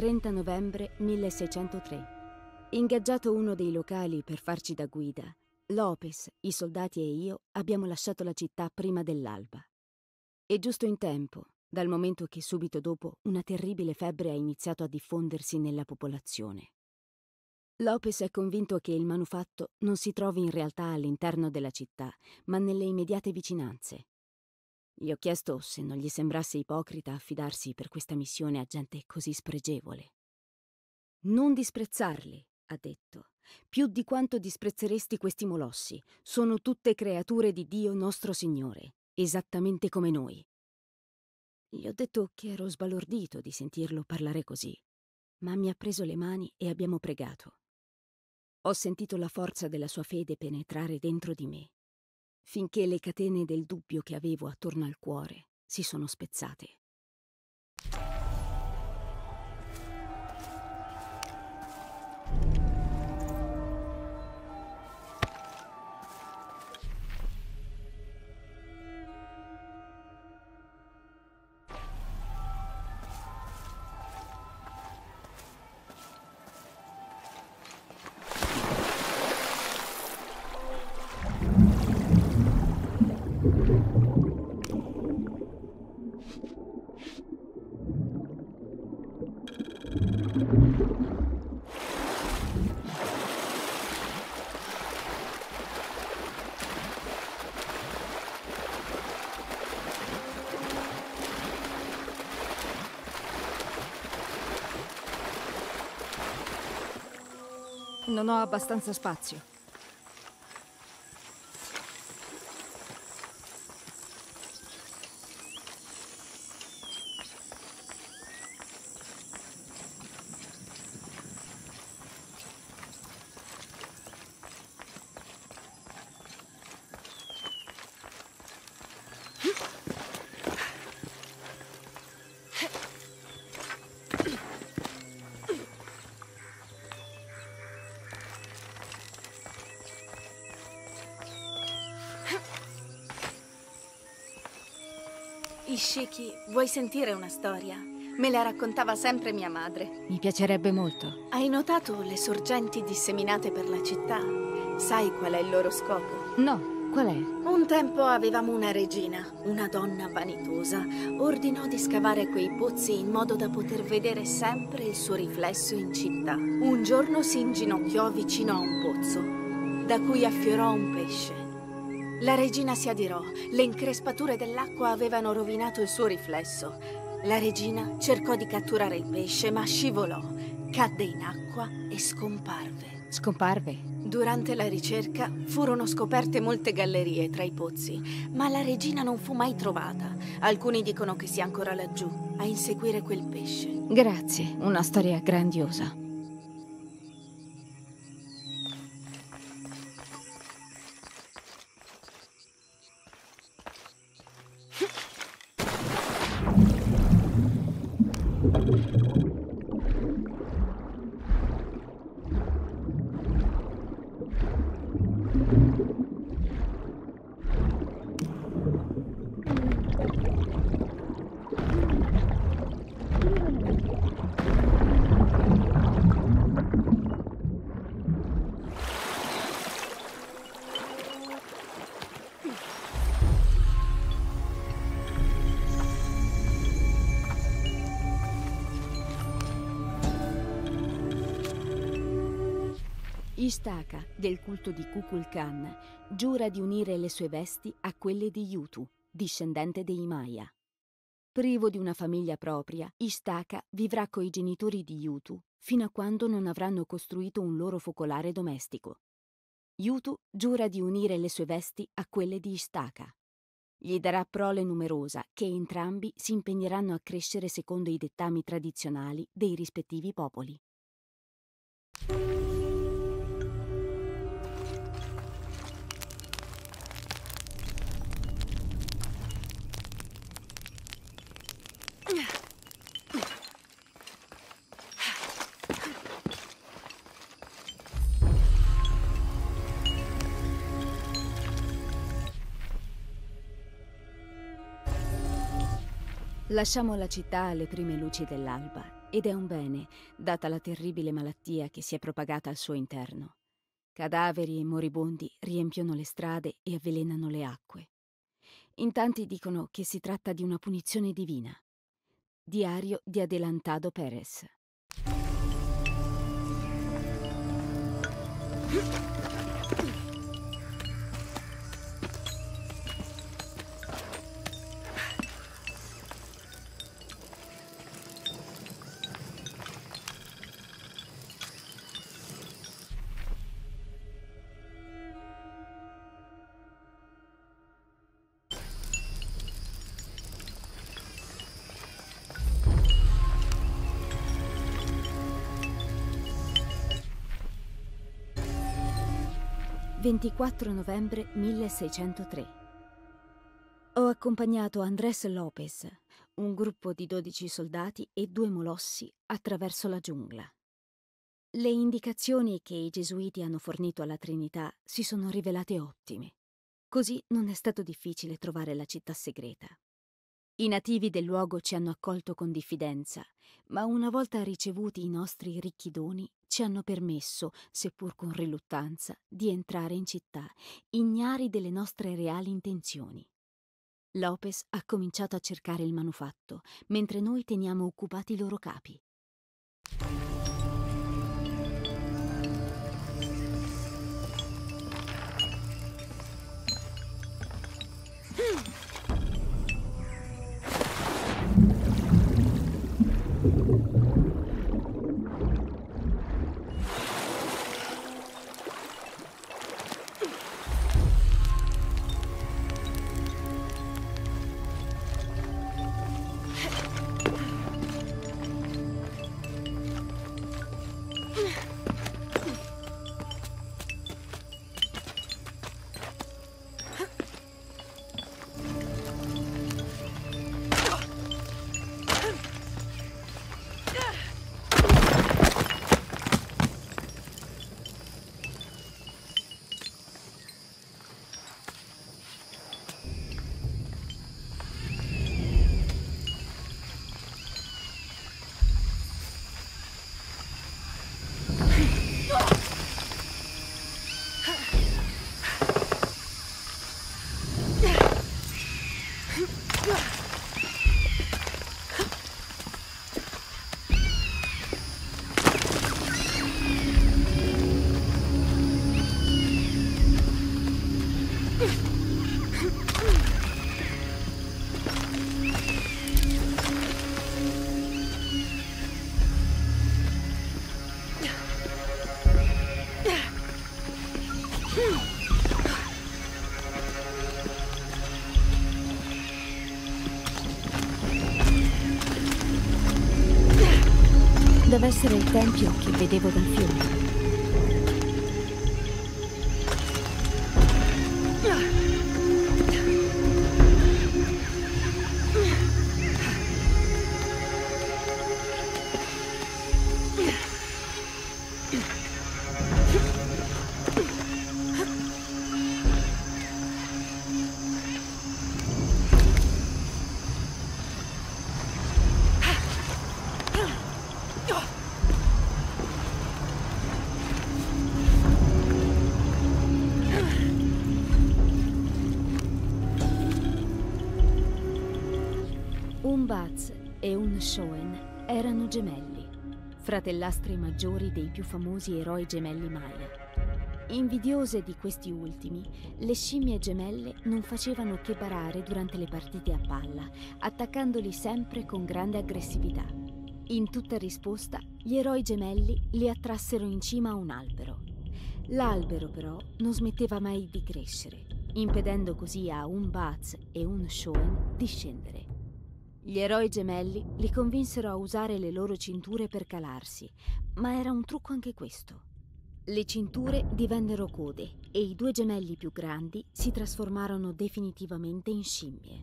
30 novembre 1603. Ingaggiato uno dei locali per farci da guida, Lopes, i soldati e io abbiamo lasciato la città prima dell'alba. E giusto in tempo, dal momento che subito dopo una terribile febbre ha iniziato a diffondersi nella popolazione. Lopes è convinto che il manufatto non si trovi in realtà all'interno della città, ma nelle immediate vicinanze. Gli ho chiesto se non gli sembrasse ipocrita affidarsi per questa missione a gente così spregevole. Non disprezzarli, ha detto, più di quanto disprezzeresti questi molossi. Sono tutte creature di Dio nostro Signore, esattamente come noi. Gli ho detto che ero sbalordito di sentirlo parlare così, ma mi ha preso le mani e abbiamo pregato. Ho sentito la forza della sua fede penetrare dentro di me, finché le catene del dubbio che avevo attorno al cuore si sono spezzate. Non ho abbastanza spazio. Shiki, vuoi sentire una storia? Me la raccontava sempre mia madre. Mi piacerebbe molto. Hai notato le sorgenti disseminate per la città? Sai qual è il loro scopo? No, qual è? Un tempo avevamo una regina, una donna vanitosa. Ordinò di scavare quei pozzi in modo da poter vedere sempre il suo riflesso in città. Un giorno si inginocchiò vicino a un pozzo, da cui affiorò un pesce. La regina si adirò, le increspature dell'acqua avevano rovinato il suo riflesso. La regina cercò di catturare il pesce, ma scivolò, cadde in acqua e scomparve. Scomparve? Durante la ricerca furono scoperte molte gallerie tra i pozzi, ma la regina non fu mai trovata. Alcuni dicono che sia ancora laggiù, a inseguire quel pesce. Grazie, una storia grandiosa. Ishtaka, del culto di Kukulkan, giura di unire le sue vesti a quelle di Yutu, discendente dei Maya. Privo di una famiglia propria, Ishtaka vivrà coi genitori di Yutu fino a quando non avranno costruito un loro focolare domestico. Yutu giura di unire le sue vesti a quelle di Ishtaka. Gli darà prole numerosa che entrambi si impegneranno a crescere secondo i dettami tradizionali dei rispettivi popoli. Lasciamo la città alle prime luci dell'alba Ed è un bene, data la terribile malattia che si è propagata al suo interno. Cadaveri e moribondi riempiono le strade e avvelenano le acque. In tanti dicono che si tratta di una punizione divina. Diario di Adelantado Perez. «24 novembre 1603. Ho accompagnato Andrés López, un gruppo di 12 soldati e 2 molossi attraverso la giungla. Le indicazioni che i gesuiti hanno fornito alla Trinità si sono rivelate ottime, così non è stato difficile trovare la città segreta. I nativi del luogo ci hanno accolto con diffidenza, ma una volta ricevuti i nostri ricchi doni, ci hanno permesso, seppur con riluttanza, di entrare in città, ignari delle nostre reali intenzioni. Lopes ha cominciato a cercare il manufatto, mentre noi teniamo occupati i loro capi. Deve essere il tempio che vedevo dal fiume. Un Baz e un Shoen erano gemelli, fratellastri maggiori dei più famosi eroi gemelli Maya. Invidiose di questi ultimi, le scimmie gemelle non facevano che barare durante le partite a palla, attaccandoli sempre con grande aggressività. In tutta risposta, gli eroi gemelli li attrassero in cima a un albero. L'albero, però, non smetteva mai di crescere, impedendo così a un Baz e un Shoen di scendere. Gli eroi gemelli li convinsero a usare le loro cinture per calarsi, ma era un trucco anche questo. Le cinture divennero code e i 2 gemelli più grandi si trasformarono definitivamente in scimmie.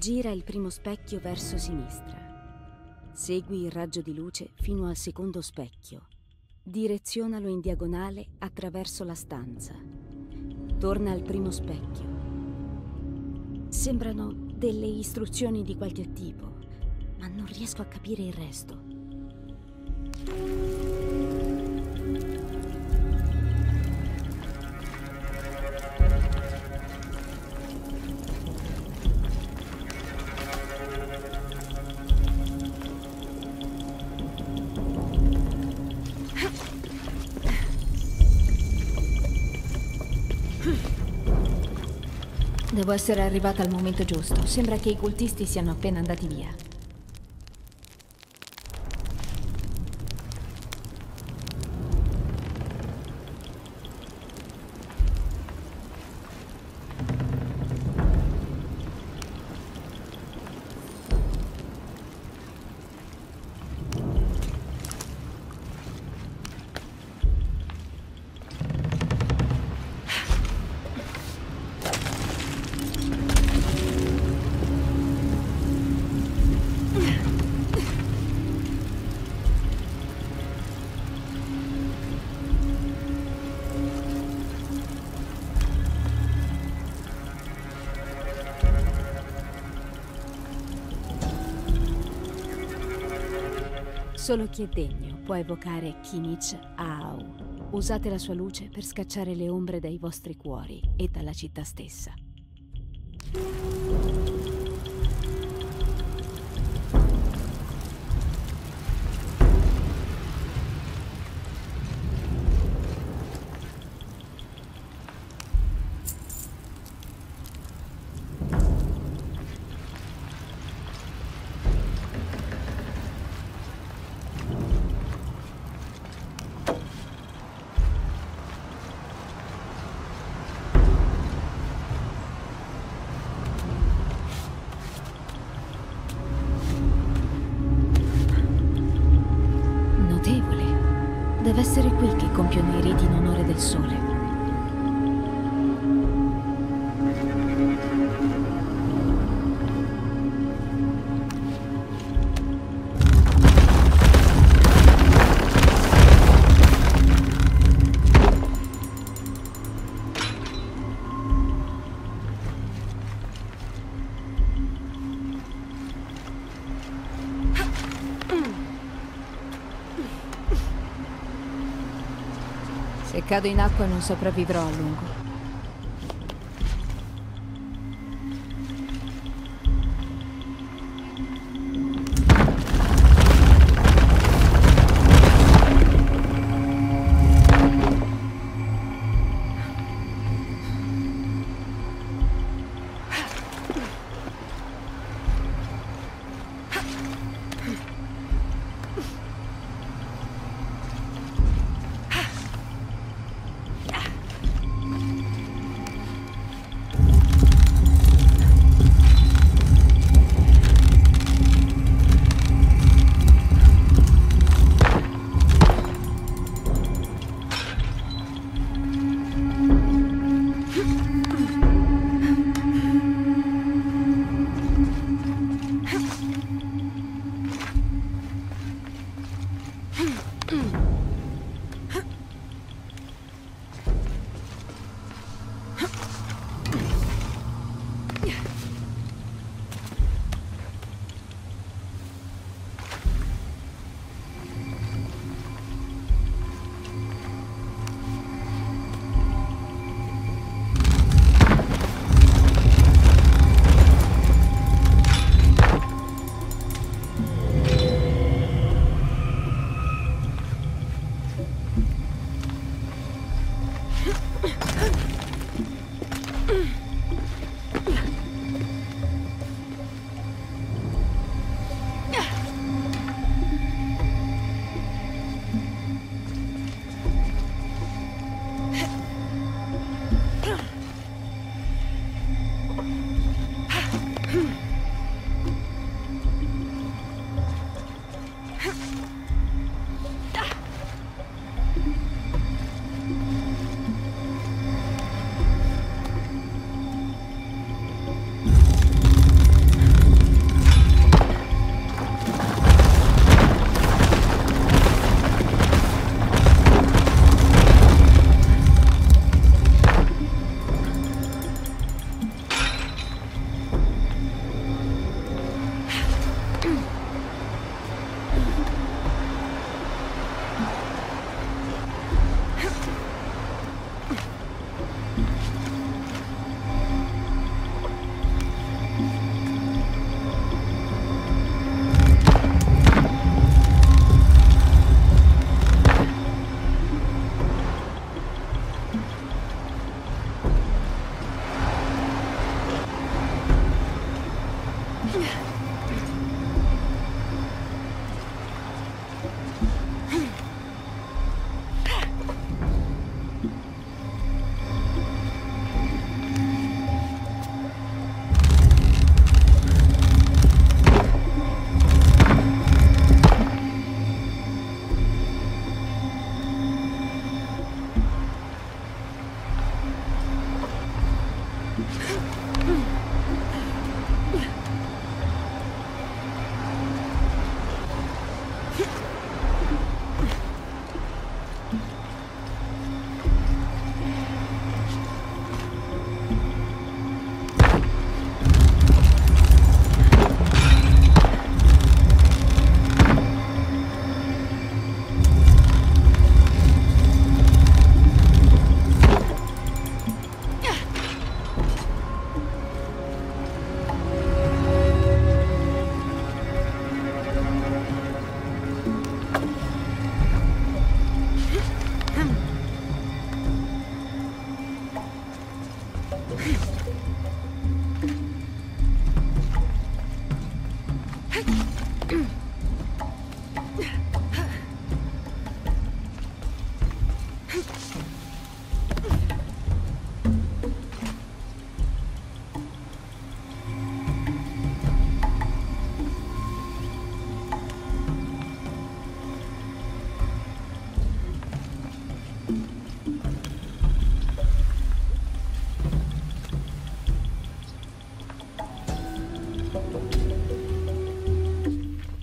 Gira il primo specchio verso sinistra. Segui il raggio di luce fino al secondo specchio. Direzionalo in diagonale attraverso la stanza. Torna al primo specchio. Sembrano delle istruzioni di qualche tipo, ma non riesco a capire il resto. Devo essere arrivata al momento giusto. Sembra che i cultisti siano appena andati via. Solo chi è degno può evocare Kinich Ahau. Usate la sua luce per scacciare le ombre dai vostri cuori e dalla città stessa. Essere qui che compiono i riti in onore del sole. Cado in acqua e non sopravvivrò a lungo.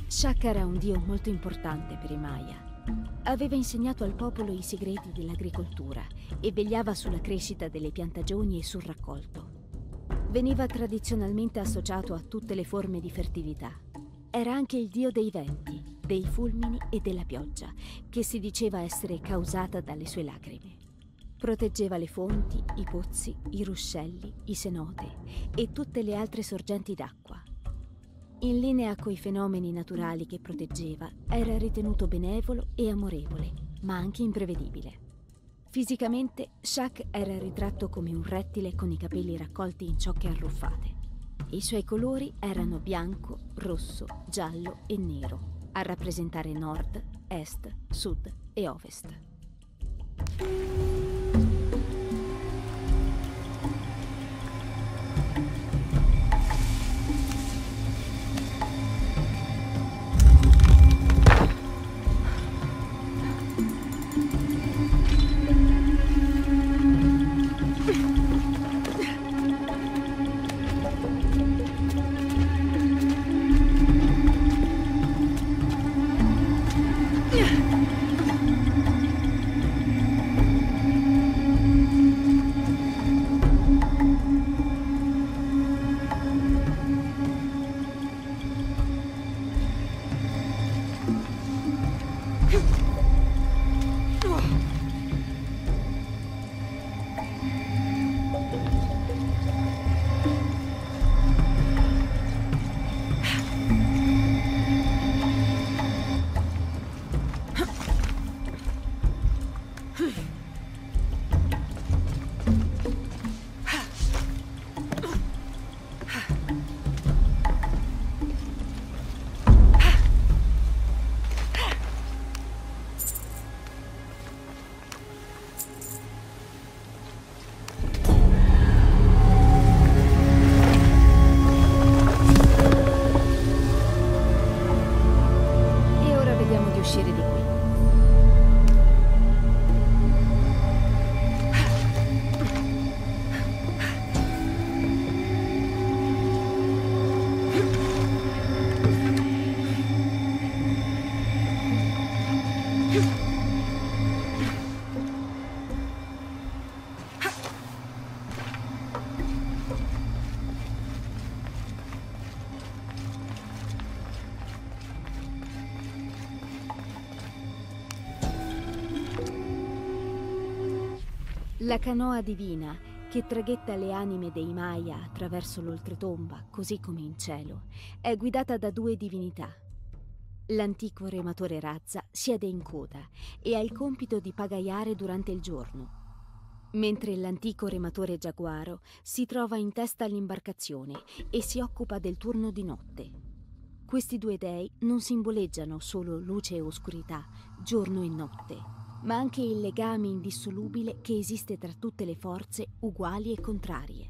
Chaac era un dio molto importante per i Maya. Aveva insegnato al popolo i segreti dell'agricoltura e vegliava sulla crescita delle piantagioni e sul raccolto. Veniva tradizionalmente associato a tutte le forme di fertilità. Era anche il dio dei venti, dei fulmini e della pioggia, che si diceva essere causata dalle sue lacrime. Proteggeva le fonti, i pozzi, i ruscelli, i cenote e tutte le altre sorgenti d'acqua. In linea coi fenomeni naturali che proteggeva, era ritenuto benevolo e amorevole, ma anche imprevedibile. Fisicamente, Chaac era ritratto come un rettile con i capelli raccolti in ciocche arruffate. I suoi colori erano bianco, rosso, giallo e nero, a rappresentare nord, est, sud e ovest. La canoa divina, che traghetta le anime dei Maya attraverso l'oltretomba, così come in cielo, è guidata da due divinità. L'antico rematore Razza siede in coda e ha il compito di pagaiare durante il giorno, mentre l'antico rematore Giaguaro si trova in testa all'imbarcazione e si occupa del turno di notte. Questi due dei non simboleggiano solo luce e oscurità, giorno e notte, ma anche il legame indissolubile che esiste tra tutte le forze uguali e contrarie.